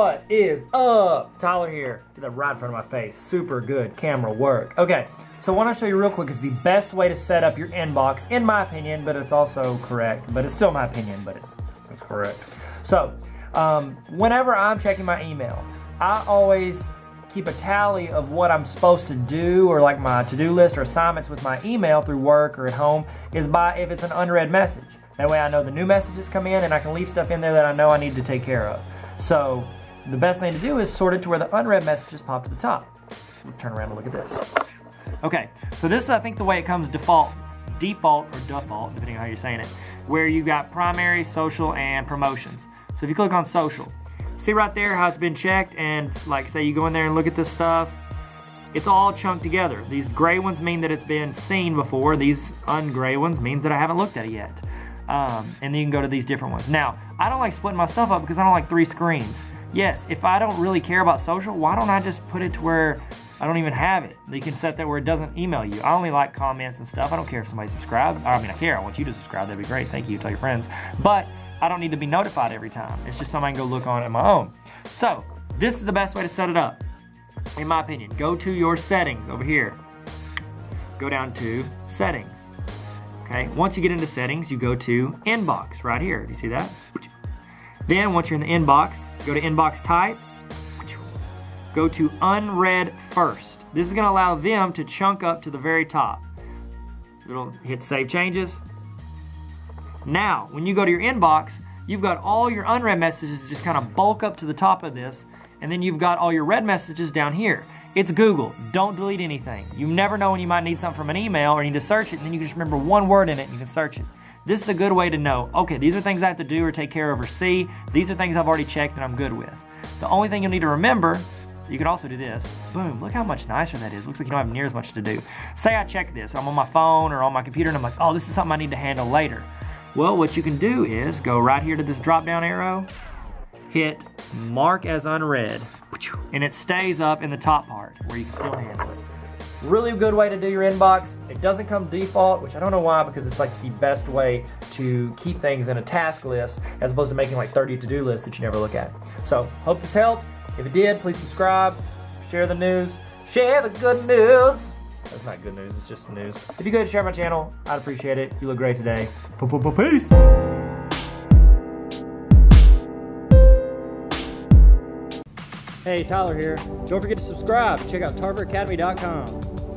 What is up? Tyler here. Did that right in front of my face. Super good camera work. Okay, so what I'll show you real quick is the best way to set up your inbox, in my opinion, but it's also correct. But it's still my opinion, but it's correct. So, whenever I'm checking my email, I always keep a tally of what I'm supposed to do, or like my to-do list or assignments with my email through work or at home, is by if it's an unread message. That way I know the new messages come in and I can leave stuff in there that I know I need to take care of. So the best thing to do is sort it to where the unread messages pop to the top. Let's turn around and look at this. Okay, so this is I think the way it comes default, depending on how you're saying it, where you got primary, social, and promotions. So if you click on social, see right there how it's been checked, and like say you go in there and look at this stuff, it's all chunked together. These gray ones mean that it's been seen before. These un-gray ones means that I haven't looked at it yet. And then you can go to these different ones. Now, I don't like splitting my stuff up because I don't like three screens. Yes, if I don't really care about social, why don't I just put it to where I don't even have it? You can set that where it doesn't email you. I only like comments and stuff. I don't care if somebody subscribes. I mean, I care. I want you to subscribe. That'd be great. Thank you. Tell your friends. But I don't need to be notified every time. It's just something I can go look on at my own. So this is the best way to set it up, in my opinion. Go to your settings over here. Go down to settings. Okay, once you get into settings, you go to inbox right here. Do you see that? Then once you're in the inbox, go to inbox type, go to unread first. This is gonna allow them to chunk up to the very top. It'll hit save changes. Now, when you go to your inbox, you've got all your unread messages just kind of bulk up to the top of this, and then you've got all your read messages down here. It's Google. Don't delete anything. You never know when you might need something from an email or need to search it, and then you can just remember one word in it and you can search it. This is a good way to know, okay, these are things I have to do or take care of or see. These are things I've already checked and I'm good with. The only thing you'll need to remember, you can also do this. Boom, look how much nicer that is. Looks like you don't have near as much to do. Say I check this. I'm on my phone or on my computer and I'm like, oh, this is something I need to handle later. Well, what you can do is go right here to this drop-down arrow, hit mark as unread, and it stays up in the top part where you can still handle it. Really good way to do your inbox. It doesn't come default, which I don't know why, because it's like the best way to keep things in a task list as opposed to making like 30 to-do lists that you never look at. So, hope this helped. If it did, please subscribe, share the news, share the good news. That's not good news, it's just news. If you could share my channel, I'd appreciate it. You look great today. Peace. Hey, Tyler here. Don't forget to subscribe. Check out TarverAcademy.com.